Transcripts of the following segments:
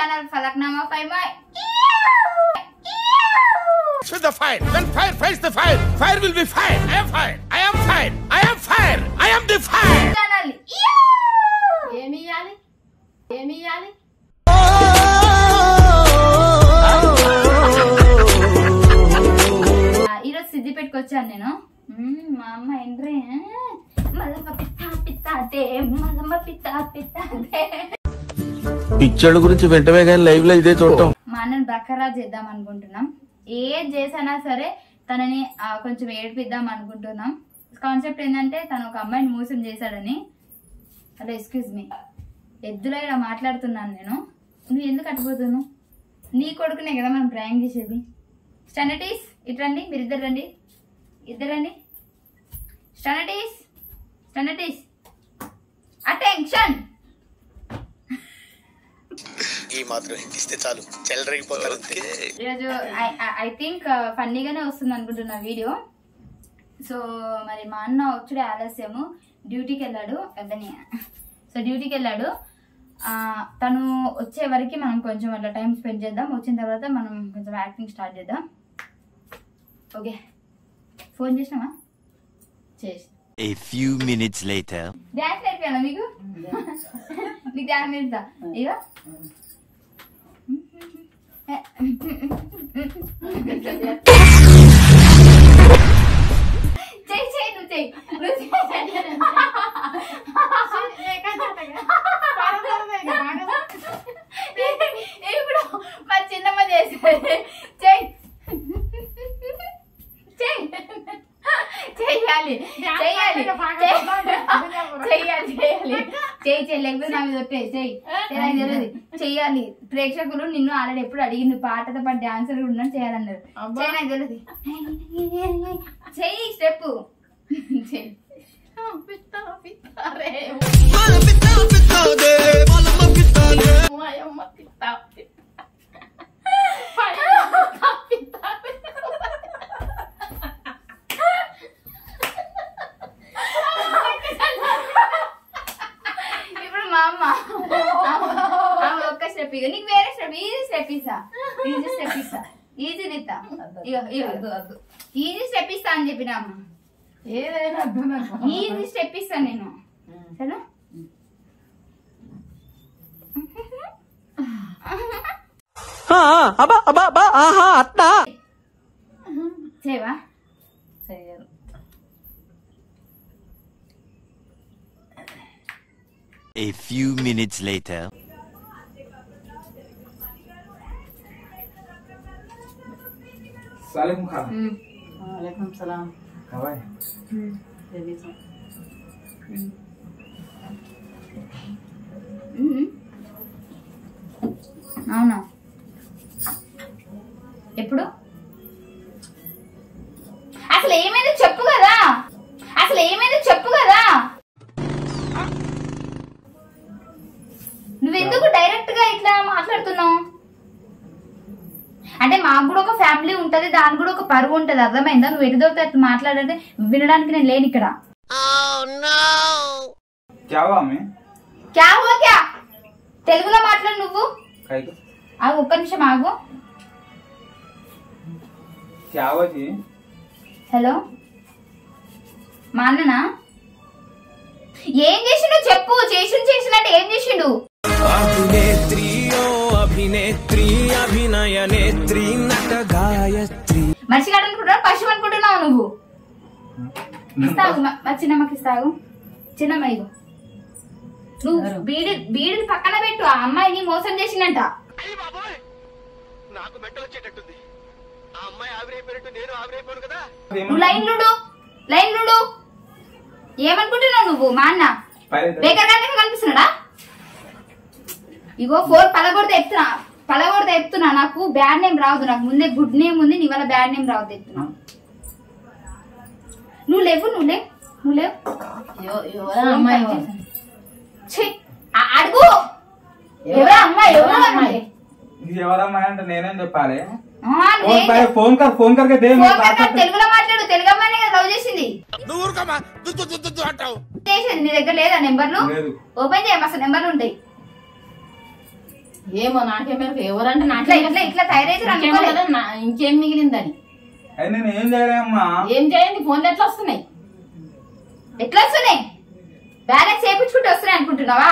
channel Falaknama 5. With the fire, when fire fights the fire, fire will be fire. I am fire. I am fire. I am fire. I am the fire. Channel. Emi yali. Siddipet kochane no. Mama Andre. Malama pitta de. Picture gurinchi ventane ga live lo ide chottam. Manan bakara cheddam anukuntunnam. ఏం చేసినా సరే తనని కొంచెం ఏడిపిద్దాం అనుకుంటున్నాం. Concept ఏంటంటే తను ఒక అమ్మాయిని మోసం చేశాడని. అరే ఎక్స్క్యూజ్ మీ, ఎద్దులా ఇలా మాట్లాడుతున్నాను నేను, నువ్వు ఎందుకు అటుపోతున్నావు? నీ కొడుకునే కదా మనం ప్రాంక్ చేసేది. స్టాండర్టీస్ ఇట్రండి, మీరు ఇద్దరండి. స్టాండర్టీస్ అటెన్షన్. ఐ థింక్ ఫన్నీగానే వస్తుంది అనుకుంటున్నా వీడియో. సో మరి మా అన్న వచ్చుడే ఆలస్యము, డ్యూటీకి వెళ్ళాడు. తను వచ్చే వరకు మనం కొంచెం అలా టైం స్పెండ్ చేద్దాం. వచ్చిన తర్వాత మనం కొంచెం యాక్టింగ్ స్టార్ట్ చేద్దాం. ఓకే, ఫోన్ చేసినామా? చేసిన a few minutes later dance అయిపోయానా? మీకు డ్యాన్స్ నేర్పుతా. ఇక ఇప్పుడు మా చిన్నమ్మ చేసేది చెయ్యాలి. ప్రేక్షకులు నిన్ను ఆల్రెడీ ఎప్పుడు అడిగింది, పాటతో పాటు డాన్సర్ కూడా చేయాలన్నారు. చెయ్యి స్టెప్ అని చెప్పినా చెప్పిస్తాను నేను. సరే చేయవా? చేయను. A few minutes later Assalamualaikum kha. Waalaikum salam. How are you? Very good. అవునా? ఎప్పుడు అసలు ఏమైందో చెప్పు కదా. నువ్వెందుకు డైరెక్ట్ గా ఇట్లా మాట్లాడుతున్నావు? అంటే మాకు కూడా ఒక ఫ్యామిలీ ఉంటది, దాని కూడా ఒక పరువు ఉంటది, అర్థమైందా? నువ్వు ఎటుదోతే మాట్లాడంటే వినడానికి నేను లేని ఇక్కడ. తెలుగులో మాట్లాడు నువ్వు. ఆగు, ఒక్క నిమిషం ఆగు. హలో, మా అన్ననా? ఏం చేసిండు చెప్పు. చేసినట్టు ఏం చేసిండు? మనిషి అనుకుంటున్నా, పశువు అనుకుంటున్నావు నువ్వు. చిన్నమ్మకి ఇస్తావు. చిన్నమ్మ ఇగో, నువ్వు బీడీలు పక్కన పెట్టు. ఆ అమ్మాయిని మోసం చేసిందంట. లైన్లుడు ఏమనుకుంటున్నావు నువ్వు? మా అన్న బేకర్ గారి కనిపిస్తున్నాడా? ఇగో ఫోర్ పలగొడతా చెప్తున్నా. నాకు బ్యాడ్ నేమ్ రావద్దు. నాకు ముందే గుడ్ నేమ్ ఉంది, నీ వల్ల బ్యాడ్ నేమ్ రావద్దు చెప్తున్నా. నువ్వు లేవు. అడుగు ఎవరమ్మా అంటే నేనేం చెప్పాలి? తెలుగులో మాట్లాడు. తెలుగు అమ్మాయి కదా లవ్ చేసింది. నీ దగ్గర లేదా నెంబర్లు? ఓపెన్ చేయం, అసలు నెంబర్లు ఉంటాయి. ఏమో నాకేమే ఎవరంటే నాకే ఇట్లా ఇట్లా థైరైజర్ అనుకో కదా ఇంకేం మిగిలిందని అయ్య నేను ఏం చేయలే అమ్మా ఏం చేయండి ఫోన్ ఎట్లా వస్తున్నాయి ఎట్లా వస్తున్నాయి బ్యాలెన్స్ చేయించుకుంటూ వస్తున్నాయి అనుకుంటున్నావా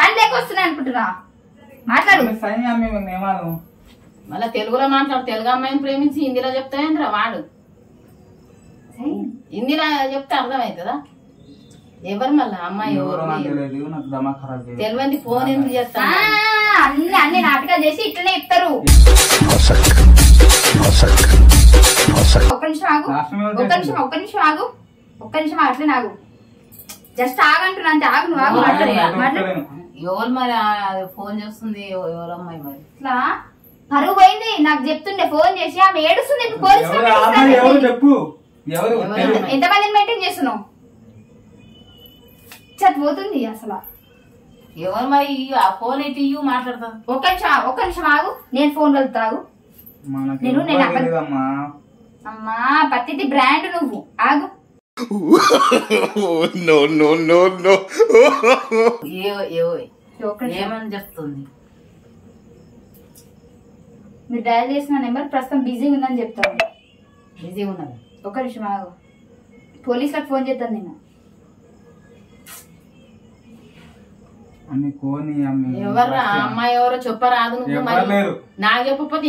పని లేక వస్తున్నాయి అనుకుంటున్నా మాట్లాడు సైన్ అమ్మే నేమాను మళ్ళా తెలుగులో మాట్లాడు తెలుగు అమ్మాయిని ప్రేమించి హిందీలో చెప్తావేంద్రా వాడు సైన్ హిందీలో చెప్తే అర్థమవుతదా ఎవరు మళ్ళా అమ్మాయి తెలివంది ఫోన్ ఎందుకు చేస్తా అన్ని అన్ని నాటకాలు చేసి ఇట్లనే ఇస్తారు ఒక్క నిమిషం అట్లనే ఆగు జస్ట్ ఆగంటున్నా అంతే ఆగు ఎవరు మరి ఫోన్ చేస్తుంది ఎవరమ్మాయి మరి ఇట్లా పరువు పోయింది నాకు చెప్తుండే ఫోన్ చేసి ఆమె ఏడుస్తుంది ఎంతమందిని మెయింటైన్ చేస్తున్నావు పోతుంది అసలు ఎవరు మరి ఫోన్ అయితే మాట్లాడతా ఒక్క నిమిషం ఆగు నేను ఫోన్ వెళ్తాగు అమ్మా పత్తిది బ్రాండ్ నువ్వు ఆగు ఏమని చెప్తుంది మీరు డయల్ చేసిన నెంబర్ ప్రస్తుతం బిజీ ఉందని చెప్తారు బిజీ ఉన్నది ఒక్క నిమిషం ఆగు పోలీసులకు ఫోన్ చేస్తాను నేను ఎవర్రా అమ్మాయి ఎవరో చెప్పరాదు నాకు చెప్పకపోతే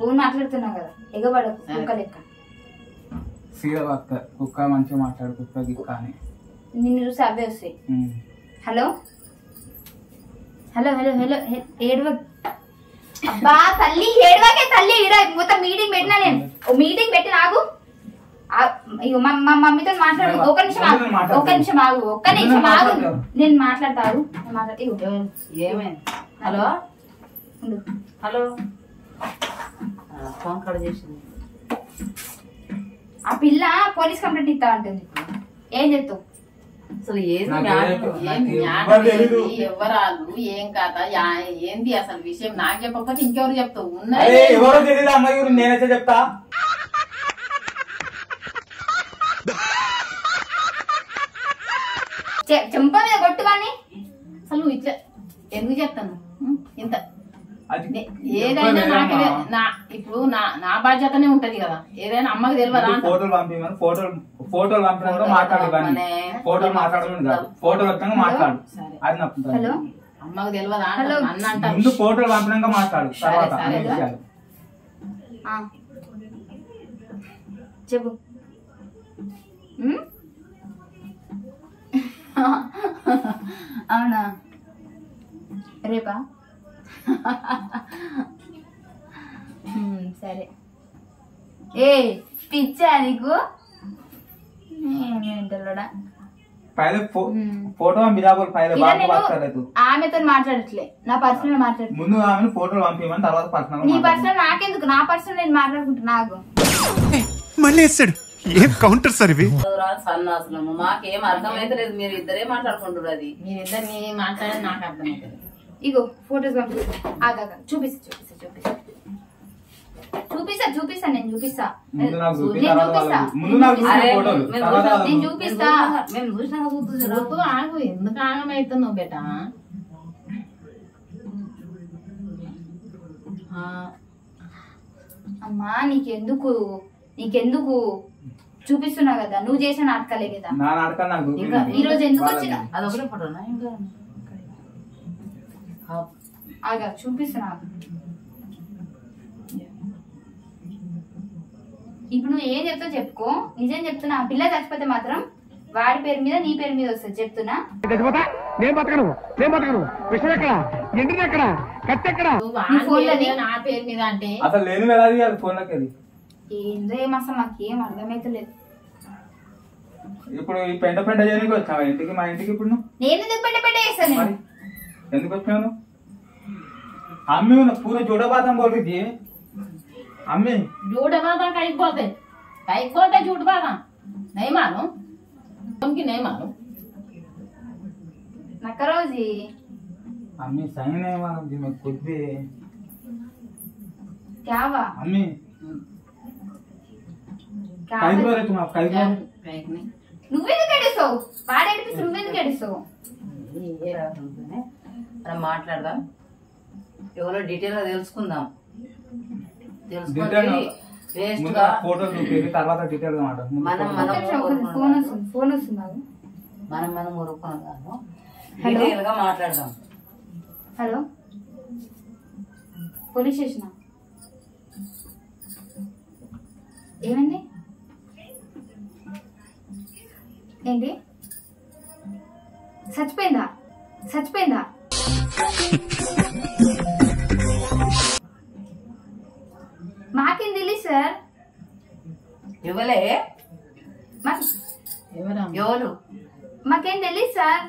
ఫోన్ మాట్లాడుతున్నా కదా ఎగబడ కుక్క లెక్క కుక్క మంచిగా మాట్లాడు కుక్క నిన్ను చూసి అవే వస్తాయి హలో హలో హలో హలో ఏడు అబ్బా తల్లి ఏడవకే తల్లి మొత్తం మీటింగ్ పెట్టినా నేను మీటింగ్ పెట్టి నాకు మా మమ్మీతో మాట్లాడు ఒక్క నిమిషం ఆగు నేను మాట్లాడతాను హలో హలో ఫోన్ కాల్ చేసింది ఆ పిల్ల పోలీస్ కంప్లైంట్ ఇస్తా ఉంటుంది ఏం చెప్తావు అసలు ఎవరాలు ఏం కాదా ఏంది అసలు విషయం నాకు చెప్పకపోతే ఇంకెవరు చెప్తావు ఉన్నారో నేనైతే చెప్తా చెంప మీద కొట్టువాణి అసలు నువ్వు ఇట్లా ఎందుకు చెప్తాను ఇంత ఏదైనా నా ఇప్పుడు నా బాధ్యతనే ఉంటది కదా ఏదైనా అమ్మకి తెలియదు ఫోటోలు పంపించాను ఫోటోలు మాట్లాడు అది హలో అమ్మకు తెలియదు ఫోటోలు పంపినాక మాట్లాడు చెప్పు అవునా రేపా సరే ఏ పిచ్చా నీకు ఆమెతో మాట్లాడట్లే నా పర్సనల్ మాట్లాడట్లేదు నీ పర్సనల్ నాకెందుకు నా పర్సనల్ నేను మాట్లాడుకుంటున్నా ఏం కౌంటర్ సర్వీ సన్నాసనము మాకేం అర్థమైతే లేదు మీరు ఇద్దరే మాట్లాడుకుంటారు అది మీరిద్దరిని మాట్లాడేది నాకు అర్థమవుతుంది ఇగో ఫోటోస్ ఆగా చూపిస్తా నేను చూపిస్తా ఆగు ఎందుకు ఆగమైతున్నావు బేటా అమ్మా నీకెందుకు చూపిస్తున్నా కదా నువ్వు చేసిన నాటకాలే కదా ఈ రోజు ఎందుకు వచ్చినా అదొకటే ఫోటోనా ఇంకా ఆగా చూపిస్తున్నా ఇప్పుడు నువ్వు ఏం చెప్తావు చెప్పుకో నిజం చెప్తున్నా పిల్ల చచ్చిపోతే మాత్రం వాడి పేరు మీద నీ పేరు మీద వస్తుంది చెప్తున్నా ఏమస్తా మాకేం అర్థమైతే లేదు ఇప్పుడు పెంట పెంట ఇంటికి మా ఇంటికి ఇప్పుడు నేను పెంట పెంట చేస్తాను ఎందుకు వచ్చాను అమ్మి పూర్వ జూడబాదం పోతుంది అమ్మి జూడబాదం కైపోతే జూడబాదం నయమాను నయమాను నక్కరోజీ అమ్మి సైన్ నయమానోజీ మీకు కొద్ది క్యావా అమ్మి काय बरं आहे तुम्हाला काय बरं काय नाही नुवेन कडेसो వాడేటి పిస్ नुवेन కడేసో ఏ రావుందనే మనం మాట్లాడదాం ఎవరో డీటెయిల్ గా తెలుసుకుందాం తెలుసుకొని బెస్ట్ గా ఫోటోలు చూపేది తర్వాత డీటెయిల్ గా మాట్లాడదాం మనం మనం ఫోన్ వస్తుంది నాకు మనం మనం ఊరుకున్నాను డీటెయిల్ గా మాట్లాడదాం హలో పోలీస్ స్టేషన్ ఏమండి ఏంటి చచ్చిపోయిందా మాకేం తెలియదు సార్ ఎవలే ఎవరు మాకేం తెలియదు సార్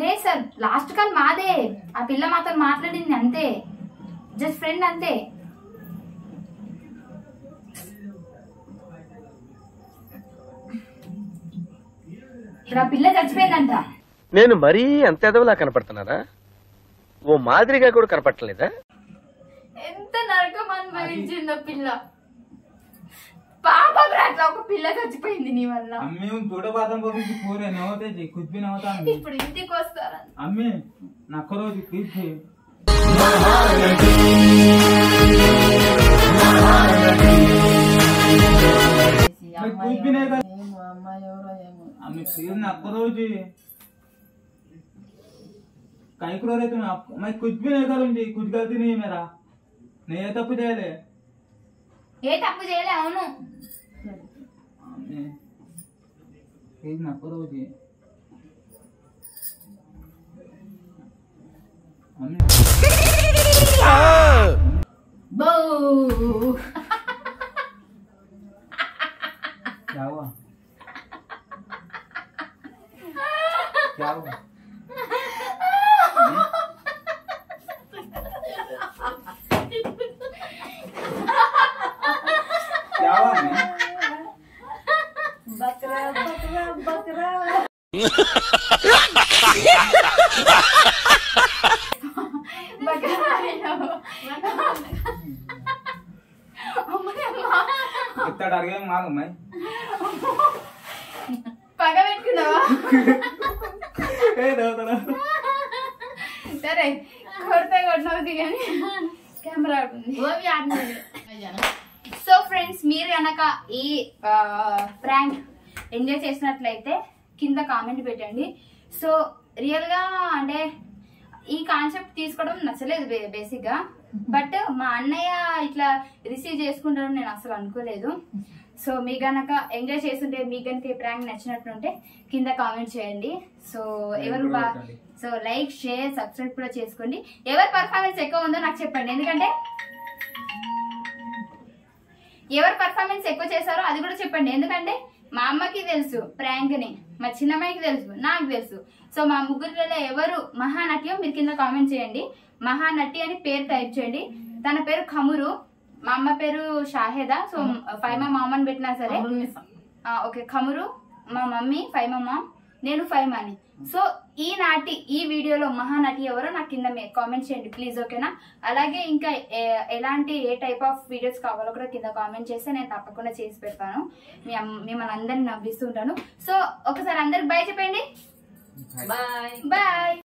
లేదు సార్ లాస్ట్ కాల్ మాదే ఆ పిల్ల మాతో మాట్లాడింది అంతే జస్ట్ ఫ్రెండ్ అంతే పిల్ల చచ్చిపోయిందంట నేను మరీ ఎంత ఎదవలా కనపడుతున్నారా ఓ మాదిరిగా కూడా కనపడలేదా ఎంత నరకం అనుభవించింది పిల్ల పాప బ్రాట్లా ఒక పిల్ల చచ్చిపోయింది నీ వల్ల అమ్మేం తోడబాదం పోయి పోరే నవతేజీ కుద్బి నవతాను ఇప్పుడు ఇంటికి వస్తారా అమ్మే నక్క రోజు తీర్చి మహానటి మహానటి मैं फिर ना करो जी कहीं करो रहे तुम आप मैं कुछ भी नहीं करूंगी कुछ गलती नहीं है मेरा नहीं है तब जेल है ये तब जेल है उन्हों मैं फिर ना करो जी बो क्या हुआ क्या हुआ क्या हुआ बकरा बकरा बकरा इतना डर गया मालूम है पागल बैठ के ना సరే కొరత కొట్టవద్దు కానీ కెమెరా సో ఫ్రెండ్స్ మీరు కనుక ఈ ప్రాంక్ ఎంజాయ్ చేసినట్లయితే కింద కామెంట్ పెట్టండి సో రియల్గా అంటే ఈ కాన్సెప్ట్ తీసుకోవడం నచ్చలేదు బేసిక్గా బట్ మా అన్నయ్య ఇట్లా రిసీవ్ చేసుకుంటారని నేను అసలు అనుకోలేదు సో మీ గనక ఎంజాయ్ చేస్తుంటే మీ గనక ఈ ప్రాంక్ నచ్చినట్లుంటే కింద కామెంట్ చేయండి సో ఎవరు సో లైక్ షేర్ సబ్స్క్రైబ్ కూడా చేసుకోండి ఎవరు పర్ఫార్మెన్స్ ఎక్కువ ఉందో నాకు చెప్పండి ఎందుకంటే ఎవరు పర్ఫార్మెన్స్ ఎక్కువ చేశారో అది కూడా చెప్పండి ఎందుకంటే మా అమ్మకి తెలుసు ప్రాంక్ని మా చిన్నమ్మాయికి తెలుసు నాకు తెలుసు సో మా ముగ్గురులలో ఎవరు మహానటియో మీరు కింద కామెంట్ చేయండి మహానటి అని పేరు టైప్ చేయండి తన పేరు ఖమురు మా అమ్మ పేరు షాహేదా సో ఫైవ్ మామ్ అని పెట్టినా సరే ఓకే ఖమురు మా మమ్మీ ఫైవ్ మామ్ నేను ఫైవ్ అని సో ఈ వీడియోలో మహానటి ఎవరో నాకు కింద కామెంట్ చేయండి ప్లీజ్ ఓకేనా అలాగే ఇంకా ఎలాంటి ఏ టైప్ ఆఫ్ వీడియోస్ కావాలో కూడా కింద కామెంట్ చేస్తే నేను తప్పకుండా చేసి పెడతాను మిమ్మల్ని అందరినీ నవ్విస్తూ ఉంటాను సో ఒకసారి అందరికి బాయ్ చెప్పండి బాయ్ బాయ్.